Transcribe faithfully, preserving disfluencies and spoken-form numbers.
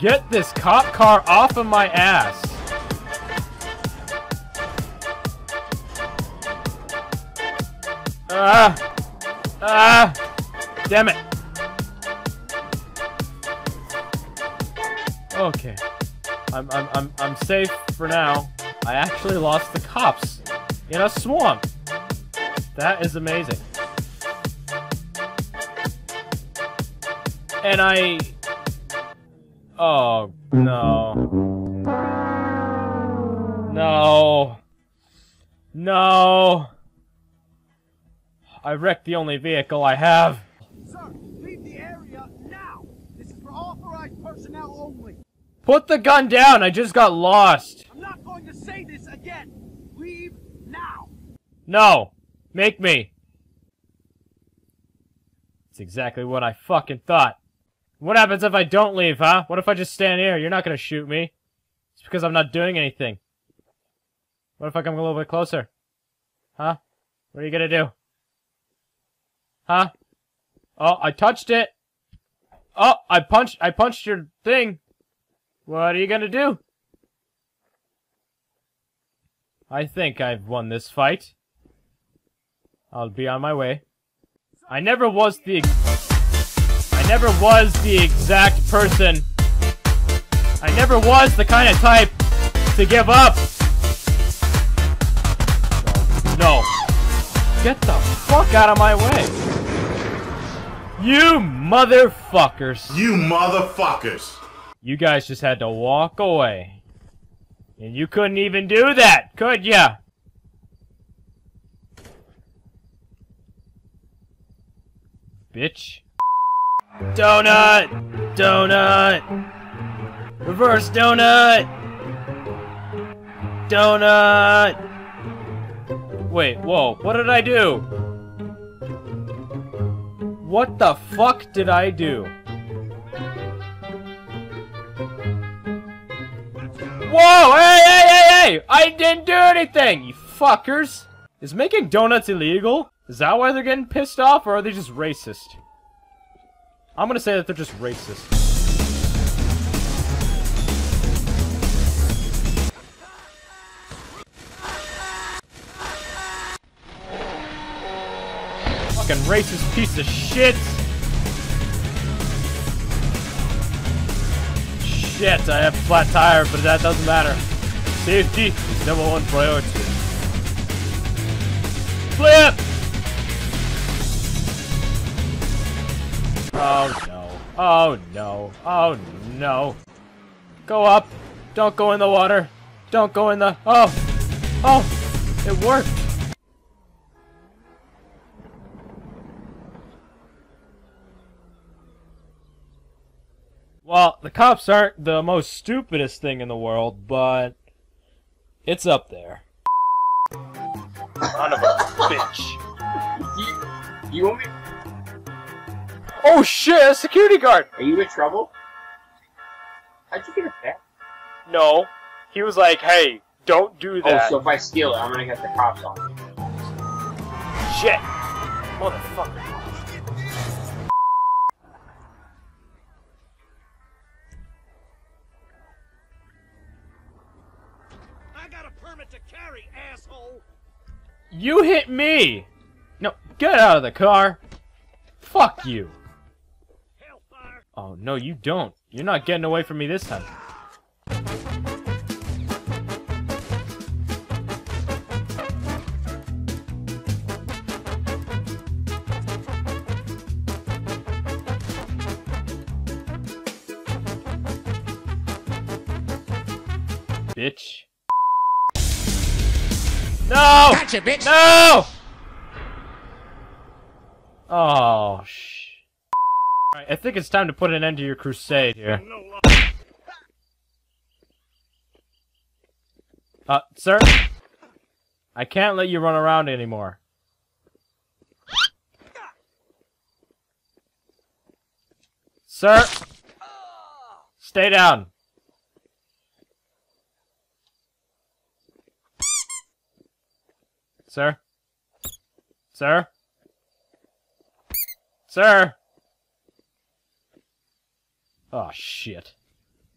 Get this cop car off of my ass. Ah! Ah! Damn it! Okay, I'm I'm I'm I'm safe for now. I actually lost the cops in a swamp. That is amazing. And I. Oh no! No! No! I wrecked the only vehicle I have. Sir, leave the area now. This is for authorized personnel only. Put the gun down. I just got lost. I'm not going to say this again. Leave now. No. Make me. That's exactly what I fucking thought. What happens if I don't leave, huh? What if I just stand here? You're not gonna shoot me. It's because I'm not doing anything. What if I come a little bit closer? Huh? What are you gonna do? Huh? Oh, I touched it. Oh, I punched I punched your thing. What are you gonna do? I think I've won this fight. I'll be on my way. I never was the ex I never was the exact person. I never was the kind of type to give up. No. Get the fuck out of my way. You motherfuckers. You motherfuckers. You guys just had to walk away. And you couldn't even do that, could ya? Bitch. Donut! Donut! Reverse donut! Donut! Wait, whoa, what did I do? What the fuck did I do? Whoa! Hey, hey, hey, hey! I didn't do anything, you fuckers! Is making donuts illegal? Is that why they're getting pissed off, or are they just racist? I'm gonna say that they're just racist. Fucking racist piece of shit! Shit, I have a flat tire, but that doesn't matter. Safety is number one priority. Flip! Oh no. Oh no. Oh no. Go up. Don't go in the water. Don't go in the. Oh! Oh! It worked! Well, the cops aren't the most stupidest thing in the world, but it's up there. Son of a bitch. You, you want me? Oh shit! A security guard. Are you in trouble? How'd you get up there? No, he was like, "Hey, don't do that." Oh, so if I steal it, I'm gonna get the cops on me. Shit, motherfucker. To carry, asshole. You hit me! No, get out of the car! Fuck you! Hellfire. Oh no, you don't. You're not getting away from me this time. Bitch. No! Gotcha, bitch. No! Oh, sh. Alright, I think it's time to put an end to your crusade here. Uh, sir? I can't let you run around anymore. Sir? Stay down. Sir? Sir? Sir? Oh, shit.